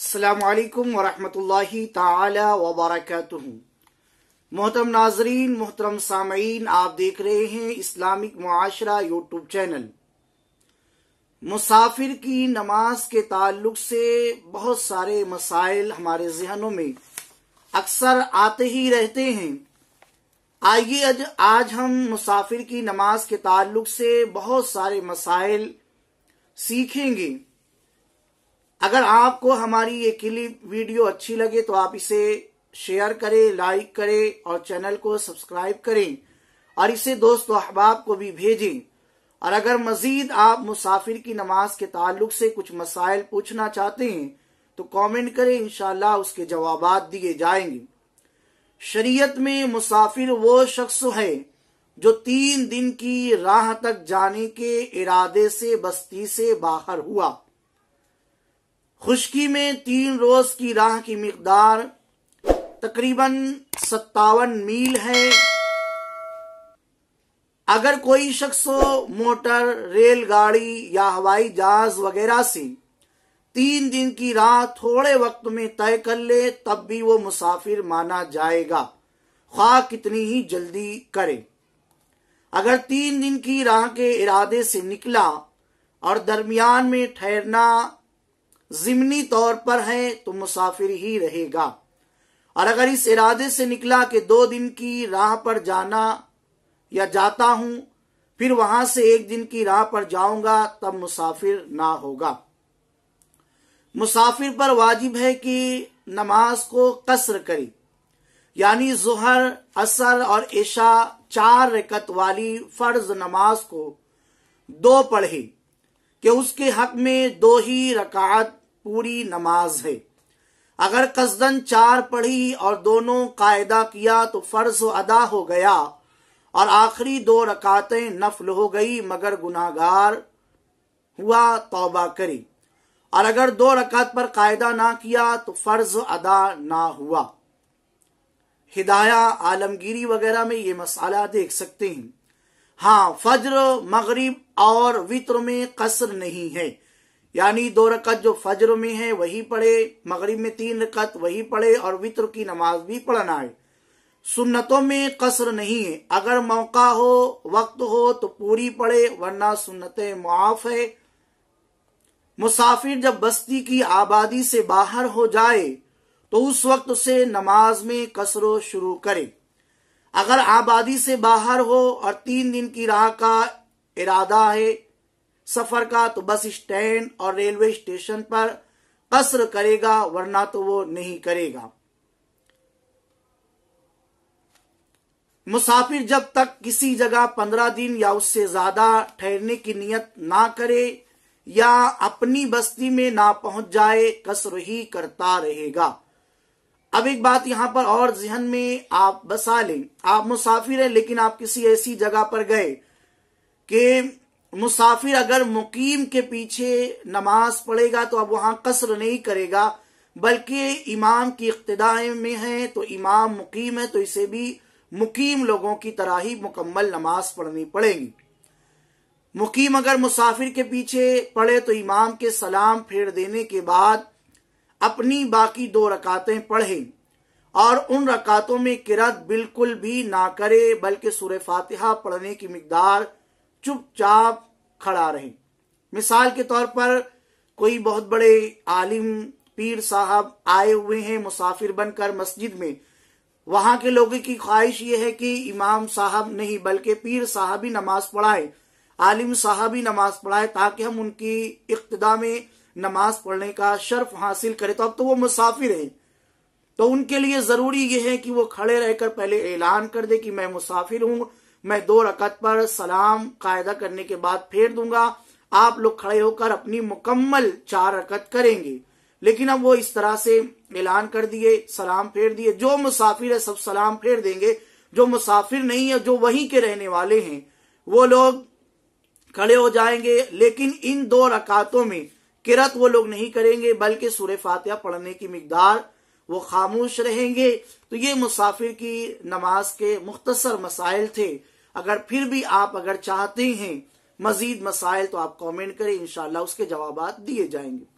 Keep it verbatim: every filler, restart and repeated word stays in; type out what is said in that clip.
अस्सलामुअलैकुम वरहमतुल्लाहि ताला वबरकातुहु। मोहतरम नाजरीन, मोहतरम सामईन, आप देख रहे हैं इस्लामिक मुआशरा यूट्यूब चैनल। मुसाफिर की नमाज के ताल्लुक से बहुत सारे मसाइल हमारे जहनों में अक्सर आते ही रहते हैं। आइए आज, आज हम मुसाफिर की नमाज के ताल्लुक से बहुत सारे मसाइल सीखेंगे। अगर आपको हमारी ये क्लिप वीडियो अच्छी लगे तो आप इसे शेयर करें, लाइक करें और चैनल को सब्सक्राइब करें और इसे दोस्तों अहबाब को भी भेजें। और अगर मजीद आप मुसाफिर की नमाज के ताल्लुक से कुछ मसाइल पूछना चाहते हैं तो कमेंट करें, इंशाल्लाह उसके जवाबात दिए जाएंगे। शरीयत में मुसाफिर वो शख्स है जो तीन दिन की राह तक जाने के इरादे से बस्ती से बाहर हुआ। खुश्की में तीन रोज की राह की मिकदार तकरीबन सत्तावन मील है। अगर कोई शख्स मोटर, रेलगाड़ी या हवाई जहाज वगैरह से तीन दिन की राह थोड़े वक्त में तय कर ले तब भी वो मुसाफिर माना जाएगा, ख्वाह कितनी ही जल्दी करे। अगर तीन दिन की राह के इरादे से निकला और दरमियान में ठहरना जिम्नी तौर पर है तो मुसाफिर ही रहेगा। और अगर इस इरादे से निकला कि दो दिन की राह पर जाना या जाता हूं, फिर वहां से एक दिन की राह पर जाऊंगा, तब मुसाफिर ना होगा। मुसाफिर पर वाजिब है कि नमाज को कसर करे, यानी ज़ुहर, असर और इशा चार रकत वाली फर्ज नमाज को दो पढ़े कि उसके हक में दो ही रकात पूरी नमाज है। अगर कसदन चार पढ़ी और दोनों कायदा किया तो फर्ज अदा हो गया और आखिरी दो रकातें नफल हो गई, मगर गुनाहगार हुआ, तौबा करी। और अगर दो रकात पर कायदा ना किया तो फर्ज अदा ना हुआ। हिदाया, आलमगीरी वगैरह में ये मसाला देख सकते हैं। हाँ, फज्र, मगरिब और वित्र में कसर नहीं है, यानी दो रकत जो फज्र में है वही पढ़े, मगरिब में तीन रकत वही पढ़े और वित्र की नमाज भी पढ़ना है। सुन्नतों में कसर नहीं है, अगर मौका हो, वक्त हो तो पूरी पढ़े, वरना सुन्नतें मुआफ है। मुसाफिर जब बस्ती की आबादी से बाहर हो जाए तो उस वक्त उसे नमाज में कसरो शुरू करे। अगर आबादी से बाहर हो और तीन दिन की राह का इरादा है सफर का, तो बस स्टैंड और रेलवे स्टेशन पर कसर करेगा, वरना तो वो नहीं करेगा। मुसाफिर जब तक किसी जगह पंद्रह दिन या उससे ज्यादा ठहरने की नियत ना करे या अपनी बस्ती में ना पहुंच जाए, कसर ही करता रहेगा। अब एक बात यहां पर और जहन में आप बसा लें, आप मुसाफिर हैं लेकिन आप किसी ऐसी जगह पर गए कि मुसाफिर अगर मुकीम के पीछे नमाज पढ़ेगा तो अब वहां कसर नहीं करेगा, बल्कि इमाम की इक्तदा में है तो इमाम मुकीम है तो इसे भी मुकीम लोगों की तरह ही मुकम्मल नमाज पढ़नी पड़ेगी। मुकीम अगर मुसाफिर के पीछे पढ़े तो इमाम के सलाम फेर देने के बाद अपनी बाकी दो रकातें पढ़े और उन रकातों में किरात बिल्कुल भी ना करे, बल्कि सूरह फातिहा पढ़ने की मिकदार चुपचाप खड़ा रहे। मिसाल के तौर पर कोई बहुत बड़े आलिम, पीर साहब आए हुए हैं मुसाफिर बनकर मस्जिद में, वहां के लोगों की ख्वाहिश ये है कि इमाम साहब नहीं बल्कि पीर साहब ही नमाज पढ़ाए, आलिम साहब ही नमाज पढ़ाए, ताकि हम उनकी इक्तदा में नमाज पढ़ने का शर्फ हासिल करें। तो अब तो वो मुसाफिर हैं, तो उनके लिए जरूरी यह है कि वो खड़े रहकर पहले ऐलान कर दे कि मैं मुसाफिर हूं, मैं दो रकत पर सलाम कायदा करने के बाद फेर दूंगा, आप लोग खड़े होकर अपनी मुकम्मल चार रकत करेंगे। लेकिन अब वो इस तरह से ऐलान कर दिए, सलाम फेर दिए, जो मुसाफिर है सब सलाम फेर देंगे, जो मुसाफिर नहीं है, जो वहीं के रहने वाले हैं, वो लोग खड़े हो जाएंगे। लेकिन इन दो रकातों में किरत वो लोग नहीं करेंगे, बल्कि सूरह फातिहा पढ़ने की मिकदार वो खामोश रहेंगे। तो ये मुसाफिर की नमाज के मुख्तसर मसाइल थे। अगर फिर भी आप अगर चाहते हैं मजीद मसाइल तो आप कमेंट करें, इंशाल्लाह उसके जवाबात दिए जाएंगे।